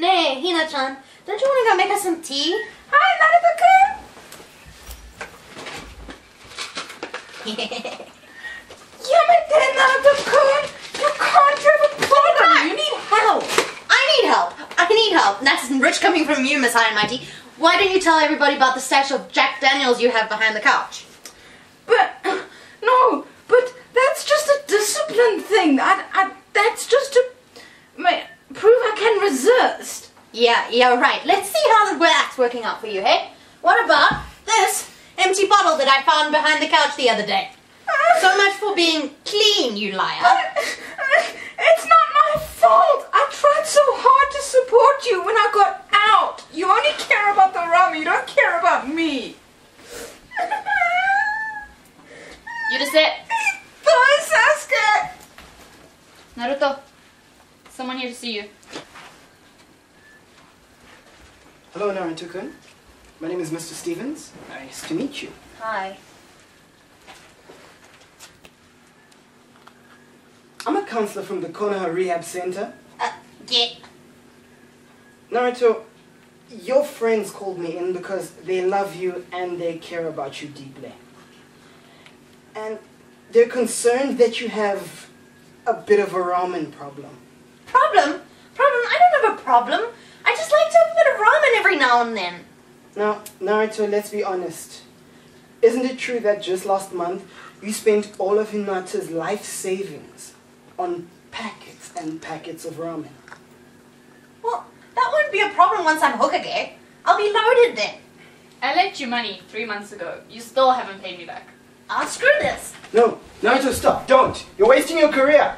Hey, Hina-chan, don't you want to go make us some tea? Hi, Naruto-kun! Yamete, Naruto-kun! You can't have a problem! You need help! I need help! I need help! That's rich coming from you, Miss High and Mighty. Why don't you tell everybody about the stash of Jack Daniels you have behind the couch? But that's just a discipline thing. That's just to prove I can resist. Yeah, right. Let's see how that's working out for you, hey? What about this empty bottle that I found behind the couch the other day? So much for being clean, you liar. It's not my fault. I tried so hard to support you when I got out. You only care about the ramen. You don't care about me. You just said... Bye, Sasuke! Naruto, someone here to see you. Hello, Naruto-kun. My name is Mr. Stevens. Nice to meet you. Hi. I'm a counselor from the Konoha Rehab Center. Yeah. Naruto, your friends called me in because they love you and they care about you deeply. And they're concerned that you have a bit of a ramen problem. Problem? Problem? I don't have a problem. I just like to have a bit of ramen every now and then. Now, Naruto, let's be honest. Isn't it true that just last month, you spent all of Hinata's life savings on packets and packets of ramen? Well, that won't be a problem once I'm Hokage. I'll be loaded then. I lent you money 3 months ago. You still haven't paid me back. I'll screw this! No, Naruto, stop! Don't! You're wasting your career!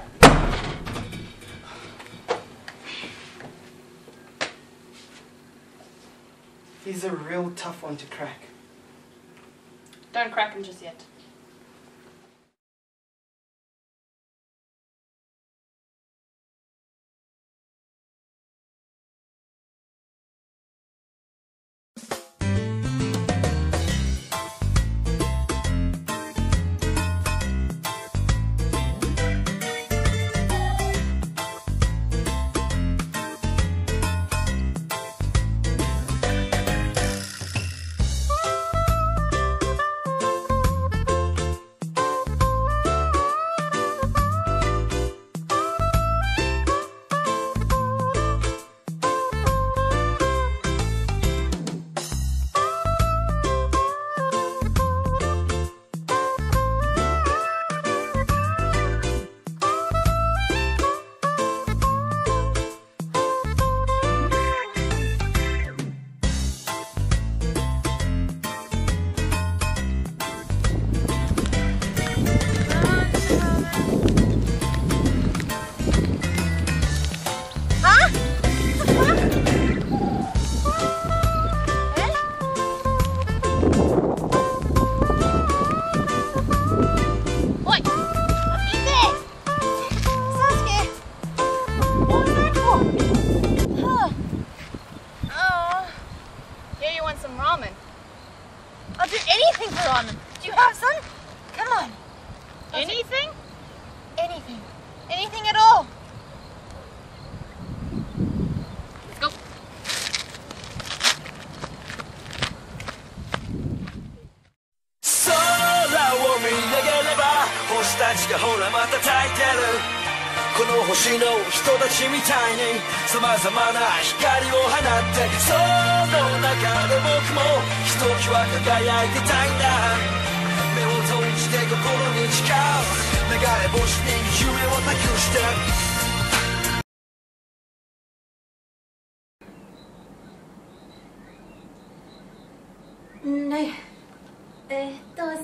He's a real tough one to crack. Don't crack him just yet.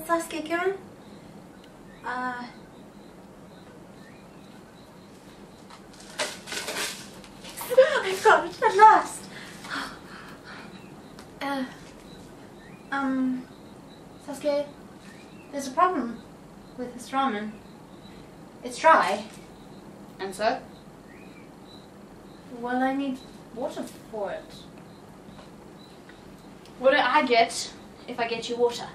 Sasuke-kun? I've got it at last! Sasuke, there's a problem with this ramen. It's dry. And so? Well, I need water for it. What do I get if I get you water?